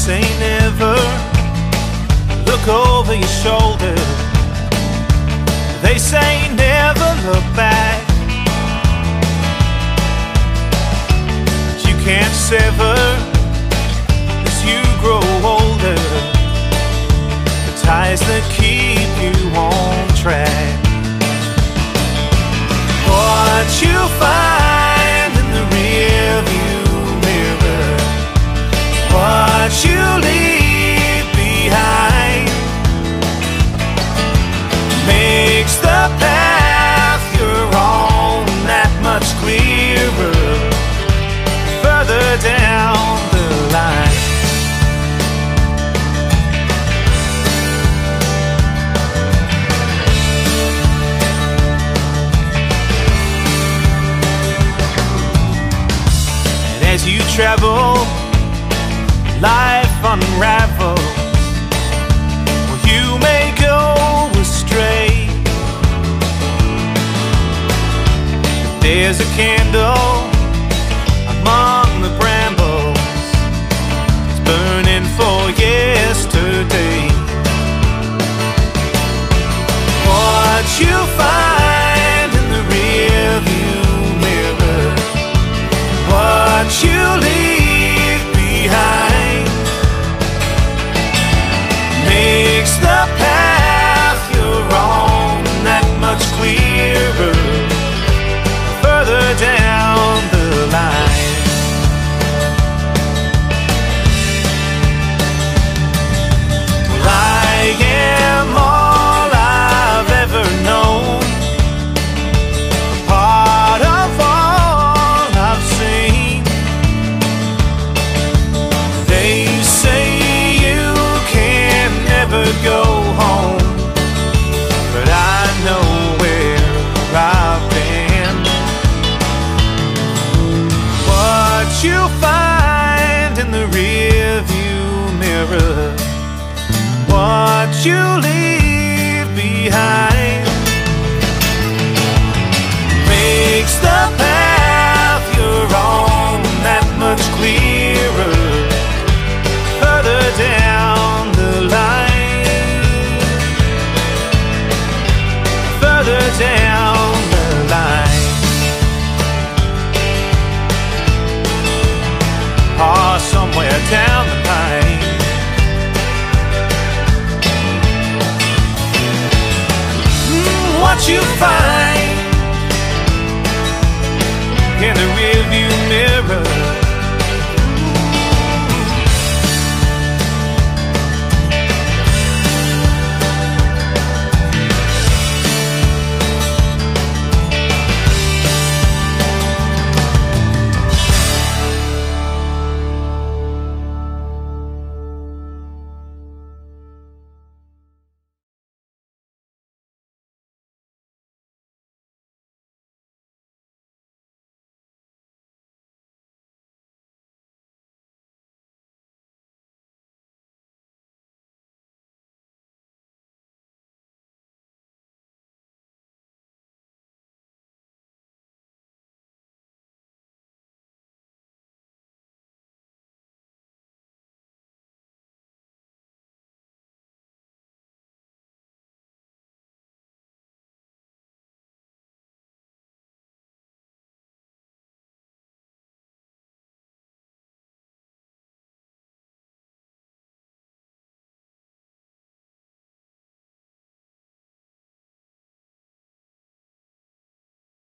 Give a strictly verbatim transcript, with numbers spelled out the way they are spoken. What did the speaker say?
say never. Look over your shoulder. They say never look back. But you can't sever as you grow older the ties that keep you on track. What you find in the rear view, what you leave behind, makes the path you're on that much clearer further down the line. And as you travel, life unravels. Well, you may go astray. If there's a candle among the brambles, it's burning for yesterday. What you find in the rearview mirror, what you leave behind, makes the path you're on that much clearer further down the line. Well, I am all I've ever known, a part of all I've seen. They say go home, but I know where I've been. What you find in the rearview mirror, what you leave